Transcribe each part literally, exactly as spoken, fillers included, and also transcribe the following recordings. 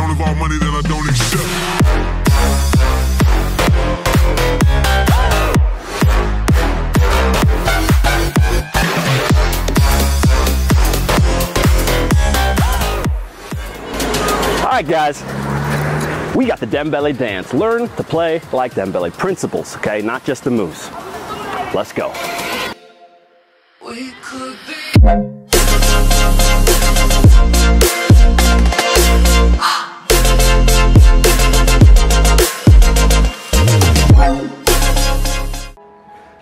don't involve money that I don't accept. All right, guys, we got the Dembele dance. Learn to play like Dembele. Principles, okay? Not just the moves. Let's go. We could be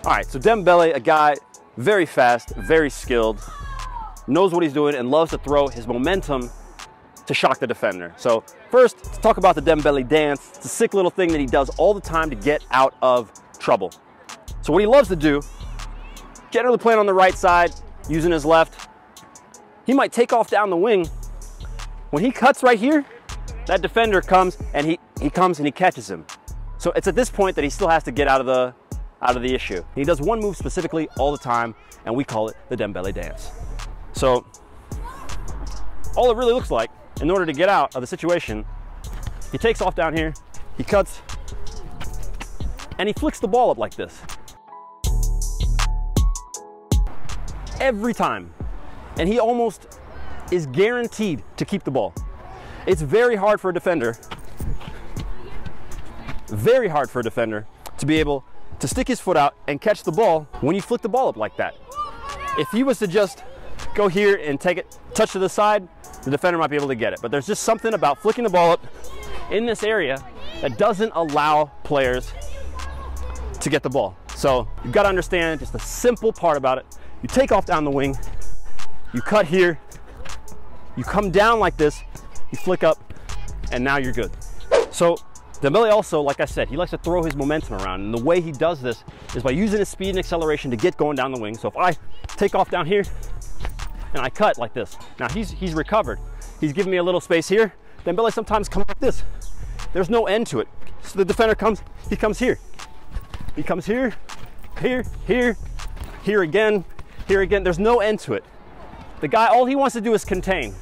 All right, so Dembele, a guy very fast, very skilled, knows what he's doing and loves to throw his momentum to shock the defender. So first, let's talk about the Dembele dance. It's a sick little thing that he does all the time to get out of trouble. So what he loves to do, generally playing on the right side, using his left, he might take off down the wing. When he cuts right here, that defender comes and he, he comes and he catches him. So it's at this point that he still has to get out of the out of the issue. He does one move specifically all the time, and we call it the Dembele dance. So all it really looks like, in order to get out of the situation, he takes off down here, he cuts, and he flicks the ball up like this. Every time. And he almost is guaranteed to keep the ball. It's very hard for a defender, very hard for a defender to be able to stick his foot out and catch the ball when you flick the ball up like that. If he was to just go here and take it, touch to the side, the defender might be able to get it. But there's just something about flicking the ball up in this area that doesn't allow players to get the ball. So you've got to understand just the simple part about it. You take off down the wing, you cut here, you come down like this, you flick up, and now you're good. So Dembele also, like I said, he likes to throw his momentum around, and the way he does this is by using his speed and acceleration to get going down the wing. So if I take off down here and I cut like this, now he's, he's recovered. He's giving me a little space here. Dembele sometimes comes like this. There's no end to it. So the defender comes, he comes here. He comes here, here, here, here again, here again. There's no end to it. The guy, all he wants to do is contain.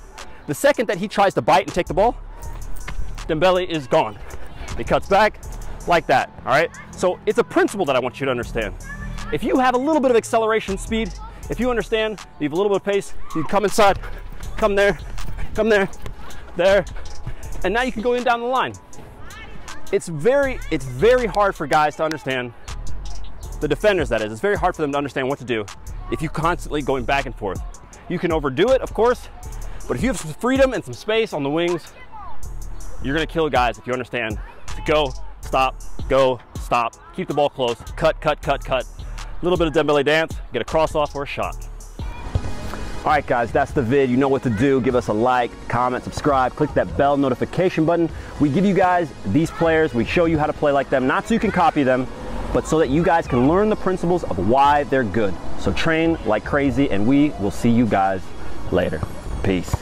The second that he tries to bite and take the ball, Dembele is gone. He cuts back like that, all right? So it's a principle that I want you to understand. If you have a little bit of acceleration speed, if you understand, you have a little bit of pace, you come inside, come there, come there, there, and now you can go in down the line. It's very, it's very hard for guys to understand, the defenders that is, it's very hard for them to understand what to do if you're constantly going back and forth. You can overdo it, of course, but if you have some freedom and some space on the wings, you're gonna kill guys if you understand go, stop, go, stop. Keep the ball close. Cut, cut, cut, cut. A little bit of Dembele dance, get a cross off or a shot. All right, guys, that's the vid. You know what to do. Give us a like, comment, subscribe, click that bell notification button. We give you guys these players. We show you how to play like them, not so you can copy them, but so that you guys can learn the principles of why they're good. So train like crazy, and we will see you guys later. Peace.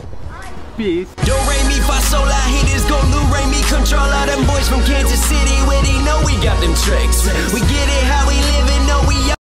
Peace. Yo, Ray, me, Fasola, haters go loot, Ray, me, control all them boys from Kansas City where they know we got them tricks. We get it how we live and know we